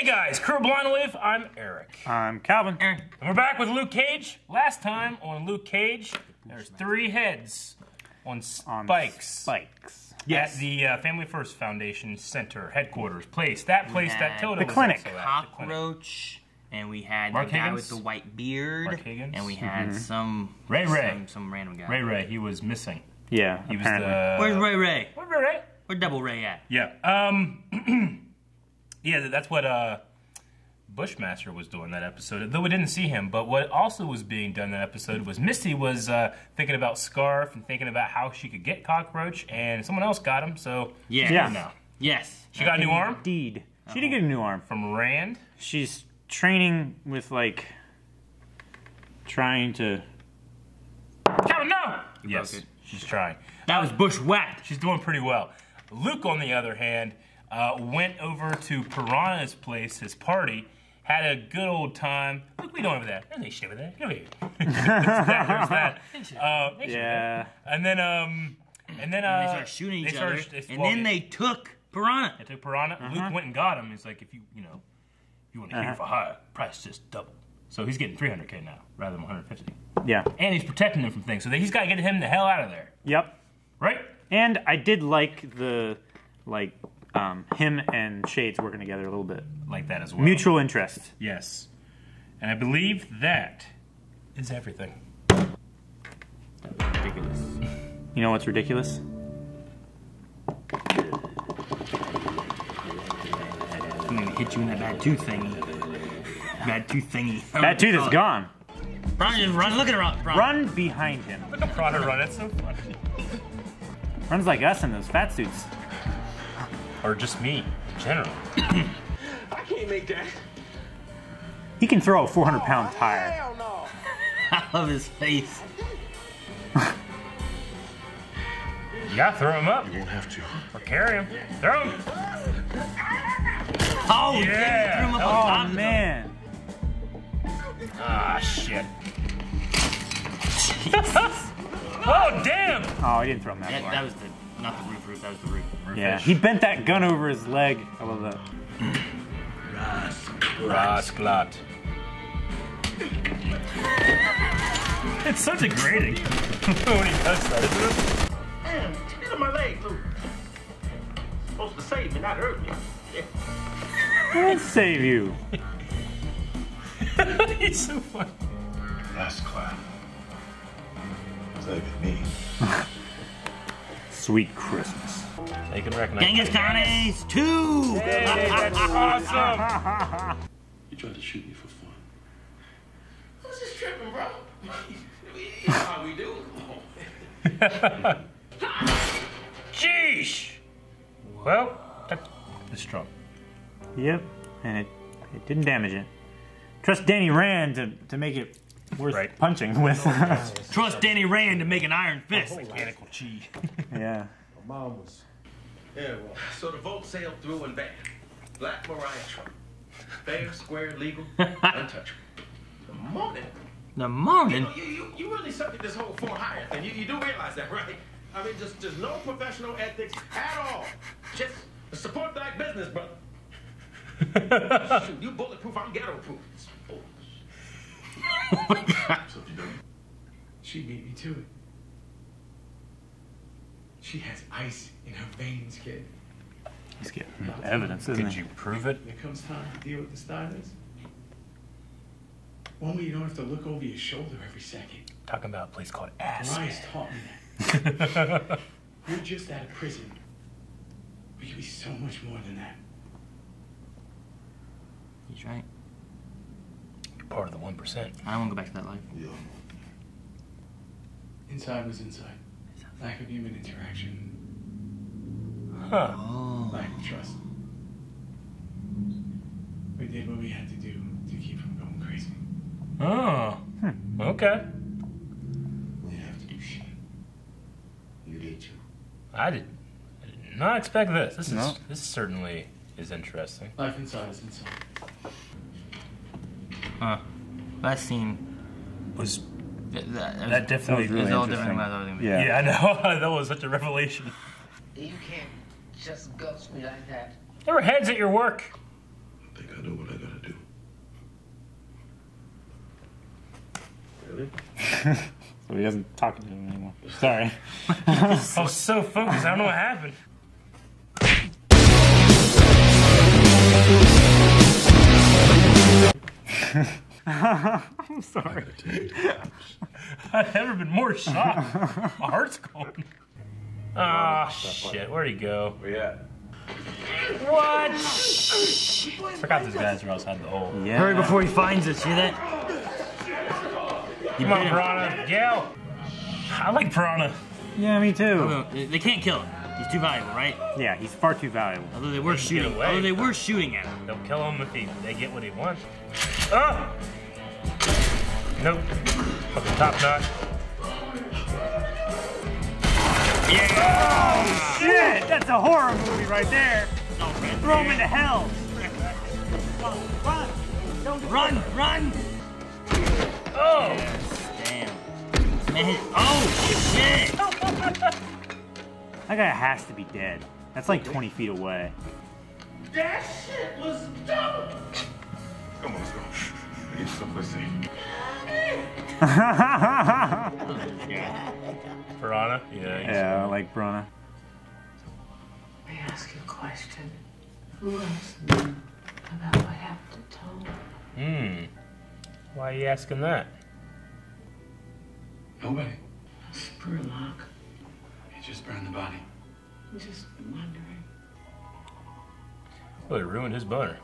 Hey guys, Curb Blindwave, I'm Eric. I'm Calvin. And we're back with Luke Cage. Last time on Luke Cage, there's three heads on spikes. Yes. At the Family First Foundation Center headquarters place. That place that Toto was also at. The clinic. Cockroach. And we had Mark Higgins, guy with the white beard. Mark Higgins. And we had some random guy. Ray Ray, he was missing. Yeah, he apparently. Where's Ray Ray? Where's Ray Ray? Where's Double Ray at? Yeah. Yeah, that's what Bushmaster was doing that episode. Though we didn't see him, but what also was being done that episode was Misty was thinking about Scarf and thinking about how she could get Cockroach, and someone else got him, so... Yes. She got a new arm? Indeed. She did get a new arm. From Rand? She's training with, like, trying to... Kevin, no! Yes, she's trying. That was bushwhacked. She's doing pretty well. Luke, on the other hand... went over to Piranha's place, his party, had a good old time. Look, we don't have that. There's no shit with that. No, we don't. Yeah. And then they started shooting each other. They took Piranha. Luke went and got him. He's like, if you want to hear for hire, price just double. So he's getting 300K now rather than 150. Yeah. And he's protecting them from things. So he's got to get him the hell out of there. Yep. Right. And I did like the him and Shades working together a little bit. Like that as well. Mutual interest. Yes. And I believe that is everything. That was ridiculous. You know what's ridiculous? I'm gonna hit you in that bad tooth thingy. Bad tooth thingy. That tooth is gone. Brian, just run. Look at her. Brian. Run behind him. Look at Brian run. That's so funny. Runs like us in those fat suits. Or just me, in general. I can't make that. He can throw a 400-pound tire. Hell no. I love his face. You gotta throw him up. You won't have to. Or carry him. Throw him. Oh, yeah. Threw him up on top, man. Ah, shit. Oh, damn. Oh, he didn't throw him that far. That was good. Not the roof, that was the roof. Yeah, he bent that gun over his leg. I love that. Rasklat. It's such a grating when he does that, isn't it? Damn, get on my leg, Luke. Supposed to save me, not hurt me. I'll save you. He's so funny. Rasklat. Save me. Sweet Christmas. So you can recognize Genghis Khanes 2! Hey, that's awesome! You tried to shoot me for fun. I was just tripping, bro. You know how we do. Jeez! Well, that's strong. Yep, and it didn't damage it. Trust Danny Rand to make it worth punching with. Trust Danny Rand to make an iron fist. Mechanical cheese. Yeah. My mom was. Yeah, well. So the vote sailed through and back. Black Mariah Trump. Fair, square, legal, untouchable. The morning? You really suck at this whole for hire thing. You do realize that, right? I mean, just no professional ethics at all. Just support black business, brother. Shoot, you bulletproof, I'm ghetto proof. It's bullshit. Oh my God. She beat me to it. She has ice in her veins, kid. He's getting evidence, isn't he? Could you prove it? There comes time to deal with the Steiners. One way you don't have to look over your shoulder every second. Talking about a place called Ass. Mariah's taught me that. We're just out of prison. We could be so much more than that. He's right. You're part of the 1%. I don't want to go back to that life. Yeah. Inside was inside. Lack of human interaction. Huh. Oh. Lack of trust. We did what we had to do to keep from going crazy. Oh. Hmm. Okay. You didn't have to do shit. You did too. I did not expect this. This certainly is interesting. Life inside is inside. Huh. That scene was... That definitely was really interesting. Yeah, I know. That was such a revelation. You can't just ghost me like that. There were heads at your work. I think I know So he doesn't talk to him anymore. Sorry. I was so focused. I don't know what happened. I'm sorry. I've never been more shocked. My heart's going. Ah, oh, shit. Where'd he go? Where you at? What? I forgot these guys were outside the hole. Yeah. Hurry before he finds us. You hear that? Come on, Piranha. Gal. I like Piranha. Yeah, me too. They can't kill him. He's too valuable, right? Yeah, he's far too valuable. Although they were shooting. Although they were shooting at him. They'll kill him if they get what he wants. Oh! Nope. Fucking top notch. Yeah! Oh, shit! That's a horror movie right there. No, throw him into hell. Run! Oh! Yes, damn. Man, oh, shit! That guy has to be dead. That's like 20 feet away. That shit was dope! Come on, let's go. I need something to see. Piranha? Yeah, I like Piranha. May I ask you a question? Who asked me about what happened to Tom? Why are you asking that? Nobody. It's a spur lock. He just burned the body. I'm just wondering. Well, it ruined his butter.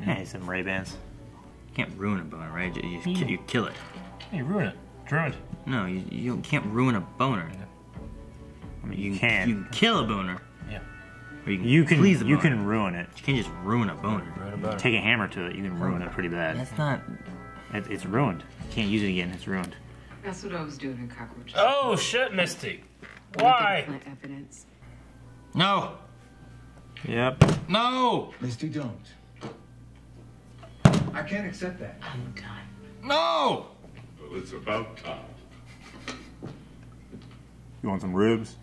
Hey, some Ray-Bans. You can't ruin a boner, right? You kill it. You ruin it. It's ruined. No, you can't ruin a boner. Yeah. I mean, you can kill a boner. Yeah. Or you can please a boner. You can ruin it. You can't just ruin a boner. Take a hammer to it. You can ruin it pretty bad. That's not. It's ruined. You can't use it again. It's ruined. That's what I was doing in Cockroach. Oh shit, Misty. Why? Evidence. No. Yep. No. Misty, don't. I can't accept that. I'm done. No! Well, it's about time. You want some ribs?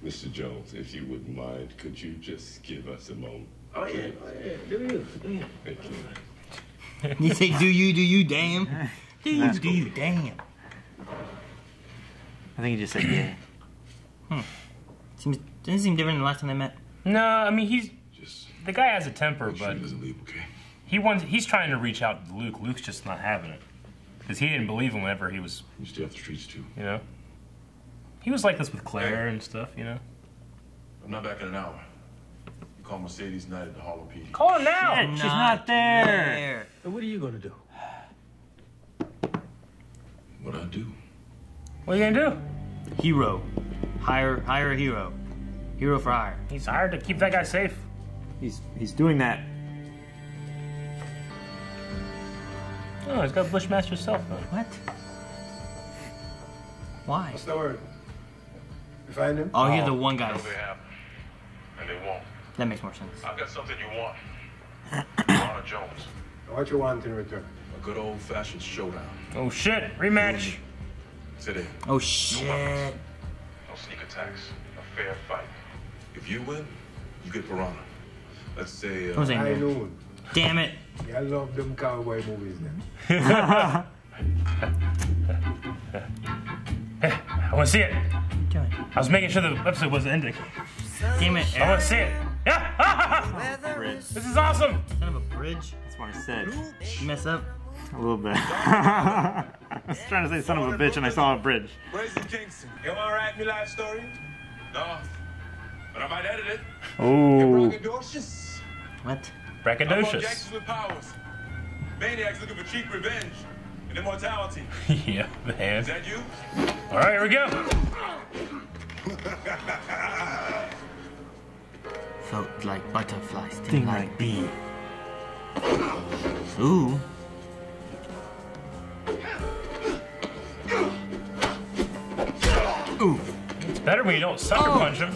Mr. Jones, if you wouldn't mind, could you just give us a moment? Oh, yeah, Do you? Thank you. You say, do you, damn? Do you, damn? I think he just said, yeah. Doesn't seem different than the last time they met. No, I mean, he's. The guy has a temper, but he's trying to reach out to Luke. Luke's just not having it. Because he didn't believe him whenever he was... He used to have the streets, too. You know? He was like this with Claire and stuff, you know? I'm not back in an hour. You call Mercedes Knight at the Hall of PD. Call her now! Shit, she's not there! So what are you going to do? What I do? What are you going to do? Hero. Hire a hero. Hero for hire. He's hired to keep that guy safe. He's doing that. Oh, he's got Bushmaster's cell phone. What? Why? What's the word? You find him? Oh, he's the one guy. They have, and they won't. That makes more sense. I've got something you want. Donna Jones. What you want in return? A good old-fashioned showdown. Oh shit! Rematch. Today. Oh shit! No weapons. No sneak attacks. A fair fight. If you win, you get Piranha. Let's say I know. Damn it. Yeah, I love them cowboy movies then. Hey, I wanna see it. I was making sure the episode wasn't ending. Damn it, Eric. I wanna see it. Yeah! Bridge. This is awesome! Kind of a bridge? That's what I said. You mess up? A little bit. I was trying to say son of a bitch and I saw a bridge. Where's the Kingston? You wanna write me life story? No. But I might edit it. Oh. What? Braggadocious. Maniacs looking for cheap revenge and immortality. Yeah, the hand. Is that you? All right, here we go. Felt like butterflies. Sting like bee. Ooh. Ooh. It's better when you don't sucker punch him.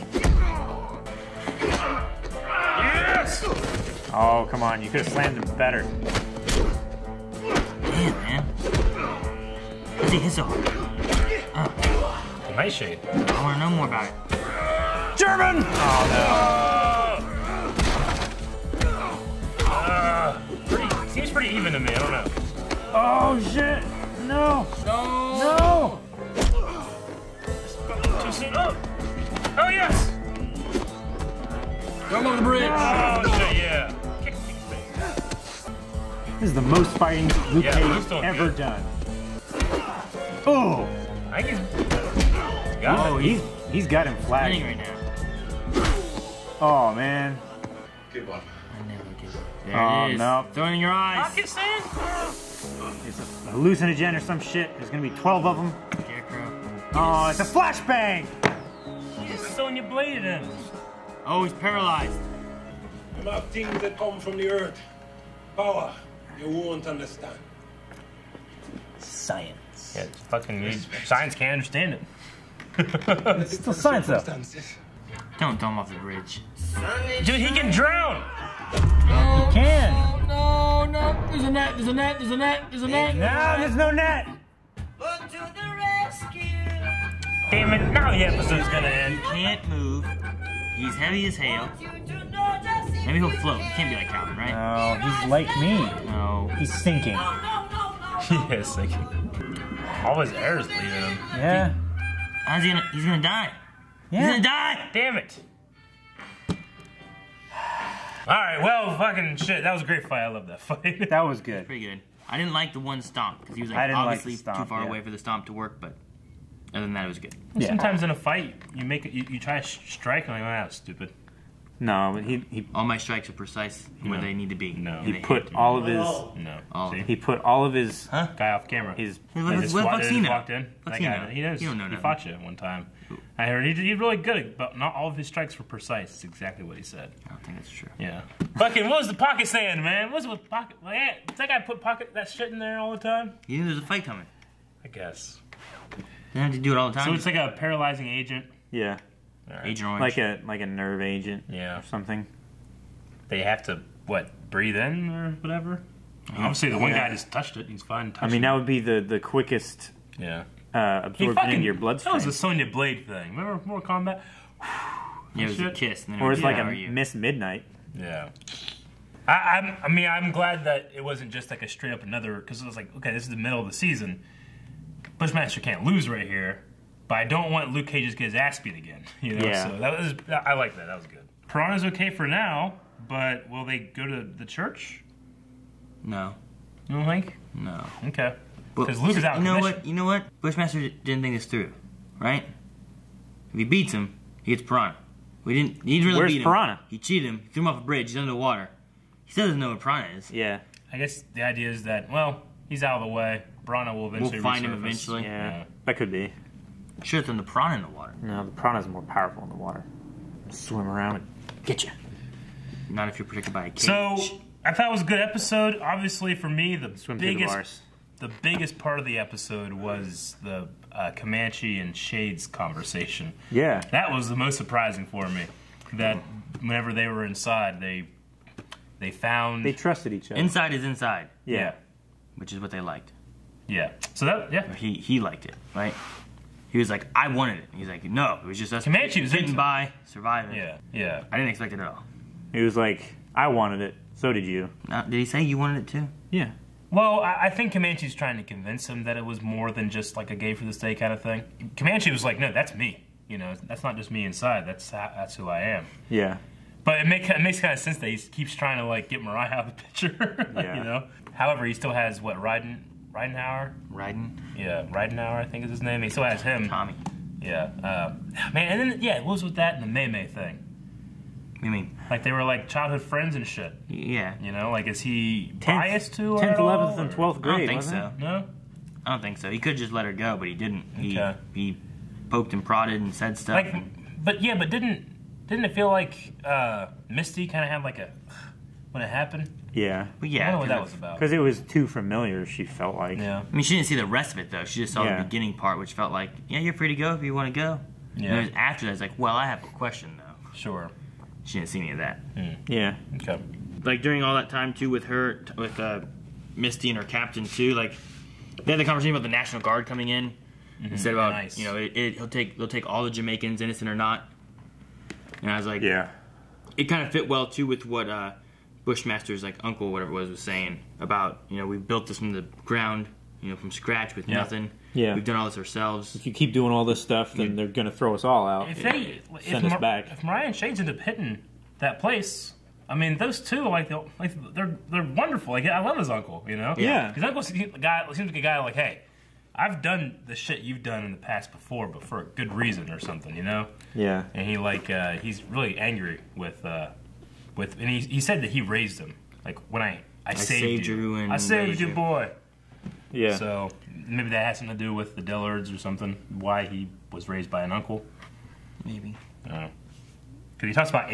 Yes! Oh, come on. You could have slammed him better. Damn, man. I think his arm. Oh. Nice shade. I want to know more about it. German! Oh, no. Oh shit! No! No! No! Too soon. Oh yes! Go over the bridge! Oh shit, yeah! This is the most fighting Luke Cage ever done. Oh! I think he's got him. He's got him flagging right now. Oh man. Good one. There it is. No. Throw it in your eyes. It's a hallucinogen or some shit. There's gonna be 12 of them. Scarecrow. Oh, it's a flashbang! He's just throwing your blade at him. Oh, he's paralyzed. There are things that come from the earth. Power. You won't understand. Science. Yeah, fucking science can't understand it. It's still science though. Don't throw him off the bridge. Dude, he can drown! No, he can! No, no, no! There's a net, there's a net, there's a net, there's a net! No, there's no net! But to the rescue! Damn it, now the episode's gonna end. He can't move. He's heavy as hail. Maybe he'll float. He can't be like Calvin, right? No, he's like me. No. He's sinking. He is sinking. All his air is leaving him. Yeah. How's he gonna, he's gonna die. Yeah. He's gonna die! Damn it! Alright, well, fucking shit. That was a great fight. I love that fight. That was good. Pretty good. I didn't like the one stomp because he was like obviously like too far away for the stomp to work, but other than that, it was good. Yeah. Sometimes in a fight, you make it, you try to strike and like, oh, that was stupid. No, but he all my strikes are precise where they need to be. No, he put all of his. No, he put all of his guy off camera. His walked in. That guy, he knows. He fought you one time. I heard he's really good, but not all of his strikes were precise. That's exactly what he said. I don't think that's true. Yeah. Fucking what was the pocket saying, man? What's with pocket? Like, does that guy put that shit in there all the time? He knew there's a fight coming. I guess. They have to do it all the time. So it's like a paralyzing agent. Yeah. Right. Agent Orange. Like a nerve agent or something. They have to, what, breathe in or whatever? Obviously the one guy just touched it. He's fine touching it. I mean, that would be the quickest absorption into your bloodstream. That was a Sonya Blade thing. Remember Mortal Kombat? Yeah, it was a kiss. And then or it's like a Miss Midnight. Yeah. I mean, I'm glad that it wasn't just like a straight up another, because it was like, okay, this is the middle of the season. Bushmaster can't lose right here. But I don't want Luke Cage to get his ass beat again. You know, so that was, I like that. That was good. Piranha's okay for now, but will they go to the church? No. You don't think? No. Okay. Because Luke is out of commission. You know what? Bushmaster didn't think this through, right? If he beats him, he gets Piranha. He didn't really beat him. Where's Piranha? He cheated him. He threw him off a bridge. He's underwater. He still doesn't know where Piranha is. Yeah. I guess the idea is that, well, he's out of the way. Piranha will eventually resurface. We'll find him eventually. Yeah. That could be. Should have thrown the piranha in the water. No, the piranha's more powerful in the water. Swim around and get you. Not if you're protected by a cage. So, I thought it was a good episode. Obviously, for me, the biggest part of the episode was the Comanche and Shades conversation. Yeah. That was the most surprising for me. That whenever they were inside, they found... They trusted each other. Inside is inside. Yeah. Which is what they liked. Yeah. So that, yeah. He liked it, right? He was like, I wanted it. He's like, no, it was just us. Comanche was getting by, surviving. Yeah, yeah. I didn't expect it at all. He was like, I wanted it. So did you. Did he say you wanted it too? Yeah. Well, I think Comanche's trying to convince him that it was more than just like a gay for this day kind of thing. Comanche was like, no, that's me. You know, that's not just me inside. That's who I am. Yeah. But it makes kind of sense that he keeps trying to like get Mariah out of the picture. You know. However, he still has what Ridenhour? Riden? Yeah, Ridenhour, I think is his name. He still has him. Tommy. Yeah. Man, and then, yeah, what was with that and the May thing? What do you mean? Like, they were, like, childhood friends and shit. Yeah. You know, like, is he biased to her 10th, 11th, and 12th grade, I don't think so. No? I don't think so. He could just let her go, but he didn't. He poked and prodded and said stuff. Like, but, yeah, but didn't it feel like Misty kind of had, like, a... when it happened? Yeah. But yeah. I don't know what that was about. Because it was too familiar, she felt like. Yeah. I mean, she didn't see the rest of it, though. She just saw the beginning part, which felt like, yeah, you're free to go if you want to go. Yeah. And it was after that, it's like, well, I have a question, though. Sure. She didn't see any of that. Mm. Yeah. Okay. Like, during all that time, too, with her, with Misty and her captain, too, like, they had the conversation about the National Guard coming in. Mm-hmm. Instead about, you know, they'll take all the Jamaicans, innocent or not. And I was like, yeah. It kind of fit well, too, with what Bushmaster's like uncle, whatever it was saying about, you know, we built this from the ground, you know, from scratch with nothing. Yeah. We've done all this ourselves. If you keep doing all this stuff, then they're going to throw us all out. If they send us back. If Mariah and Shades end up hitting that place, I mean, those two, like, they're wonderful. Like, I love his uncle, you know? Yeah. His uncle seems like a guy like, hey, I've done the shit you've done in the past before, but for a good reason or something, you know? Yeah. And he, like, he's really angry with and he said that he raised him. Like, when I saved you. I saved you, boy. Yeah. So maybe that has something to do with the Dillards or something. Why he was raised by an uncle. Maybe. I don't know. Because he talks about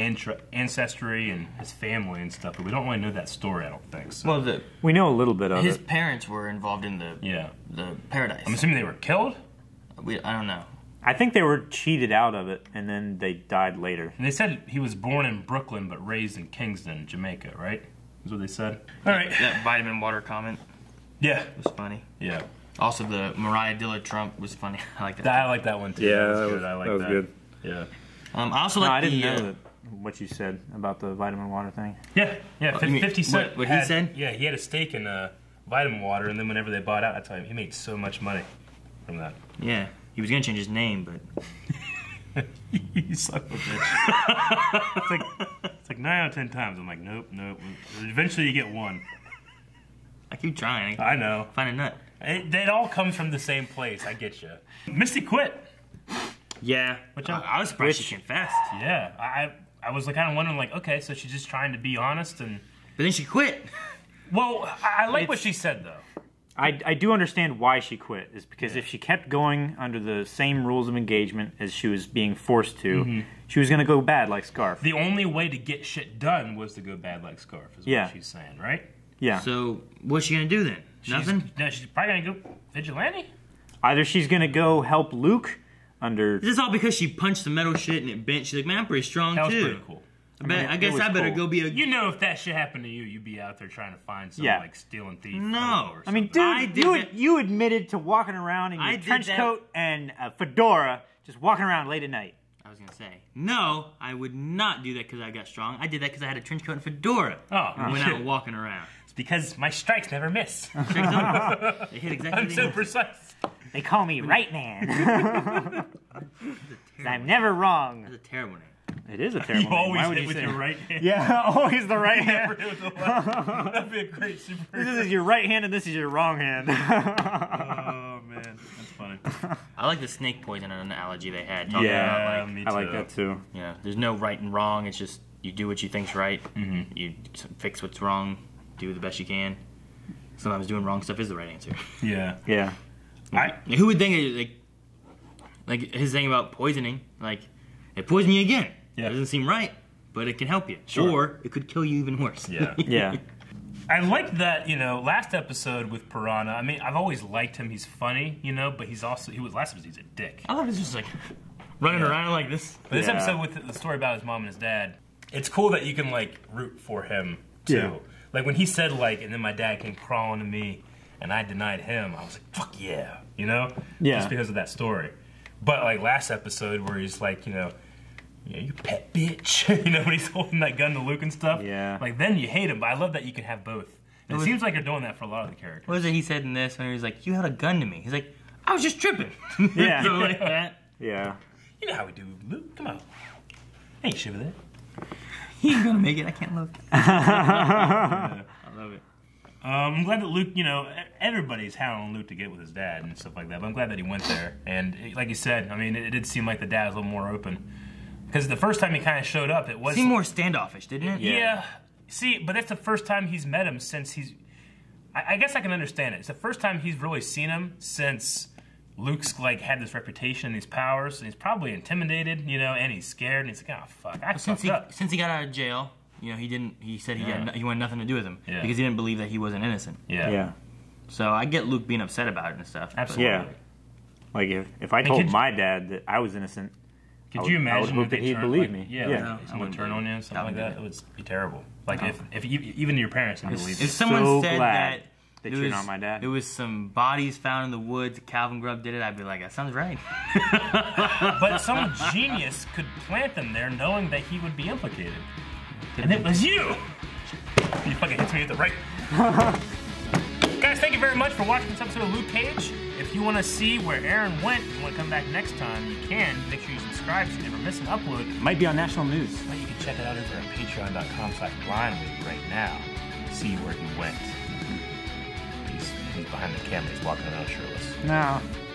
ancestry and his family and stuff, but we don't really know that story, I don't think. So. Well, we know a little bit of it. His parents were involved in the Paradise. I'm assuming they were killed? I don't know. I think they were cheated out of it, and then they died later. And they said he was born in Brooklyn but raised in Kingston, Jamaica, right? That's what they said. All right. That vitamin water comment. Yeah. It was funny. Yeah. Also, the Mariah Dillard Trump was funny. I like that. I like that one, too. Yeah, that was good. Yeah. I also like the... I didn't know what you said about the vitamin water thing. Yeah. Yeah, 50 Cent. What he said? Yeah, he had a stake in vitamin water, and then whenever they bought out, I tell you, he made so much money from that. Yeah. He was going to change his name, but... You son of a bitch. It's like 9 out of 10 times. I'm like, nope. Eventually you get one. I keep trying. I know. Find a nut. It all comes from the same place. I get you. Misty quit. Yeah. Which I was surprised she confessed. Yeah. I was like kind of wondering, like, okay, so she's just trying to be honest and... But then she quit. Well, I like what she said, though. I do understand why she quit. Is because if she kept going under the same rules of engagement as she was being forced to, she was going to go bad like Scarf. The only way to get shit done was to go bad like Scarf, is what she's saying, right? Yeah. So what's she gonna do then? Nothing. No, she's probably gonna go vigilante. Either she's gonna go help Luke under. This is all because she punched the metal shit and it bent. She's like, man, I'm pretty strong too. That was pretty cool. I guess I better go be a. You know, if that shit happened to you, you'd be out there trying to find some like stealing thief. No, or something. I mean, dude, you admitted to walking around in your trench coat and a fedora, just walking around late at night. I was gonna say no. I would not do that because I got strong. I did that because I had a trench coat and fedora. Oh, and went out walking around. Because my strikes never miss. They hit exactly. I'm so precise. They call me Right Man. I'm never wrong. That's a terrible name. It is a terrible name. Why would you say your right hand? Yeah, always the right hand. That'd be a great super. This is your right hand and this is your wrong hand. Oh man, that's funny. I like the snake poison analogy they had. Yeah, about, like, me too. I like that too. Yeah, there's no right and wrong. It's just you do what you think's right. Mm-hmm. You fix what's wrong. Do the best you can. Sometimes doing wrong stuff is the right answer. Yeah. Yeah. Who would think of, like his thing about poisoning, like, it poisoned you again. Yeah. It doesn't seem right, but it can help you. Sure. Or it could kill you even worse. Yeah. Yeah. I liked that, you know, last episode with Piranha. I mean, I've always liked him. He's funny, you know, but last episode, he's a dick. I love it. He's just like running around like this. But this episode with the story about his mom and his dad, it's cool that you can like root for him too. Yeah. Like, when he said, like, and then my dad came crawling to me, and I denied him, I was like, fuck yeah, you know? Yeah. Just because of that story. But, like, last episode where he's like, you know, you pet bitch, you know, when he's holding that gun to Luke and stuff. Yeah. Like, then you hate him, but I love that you can have both. It seems like you're doing that for a lot of the characters. What was it he said in this when he was like, you held a gun to me? He's like, I was just tripping. Yeah. So, like that. Yeah. You know how we do, Luke. Come on. I ain't shit with it. He's gonna make it. I can't look. Yeah, I love it. I'm glad that Luke, you know, everybody's hounding Luke to get with his dad and stuff like that, but I'm glad that he went there. And like you said, I mean, it did seem like the dad was a little more open. Because the first time he kind of showed up, it was... Seemed more standoffish, didn't it? Yeah. See, but that's the first time he's met him since he's... I guess I can understand it. It's the first time he's really seen him since Luke's, like, had this reputation and these powers, and he's probably intimidated, you know, and he's scared, and he's like, oh, fuck, I fucked up. Since he got out of jail, you know, he said he wanted nothing to do with him because he didn't believe that he wasn't innocent. Yeah. So I get Luke being upset about it and stuff. Absolutely. Yeah. Like, if I told my dad that I was innocent, could you imagine if he'd believe me? Yeah, like, someone would turn on you and something like that. It would be terrible. Like, if even your parents didn't believe it. If someone said that... They cheated on my dad. It was some bodies found in the woods. Calvin Grubb did it. I'd be like, that sounds right. But some genius could plant them there knowing that he would be implicated. And it was you! He fucking hits me at the right. Guys, thank you very much for watching this episode of Luke Cage. If you want to see where Aaron went and want to come back next time, you can. Make sure you subscribe so you never miss an upload. It might be on national news. Well, you can check it out over at patreon.com/blindwave right now. See where he went. He's behind the camera. He's walking around shirtless. No.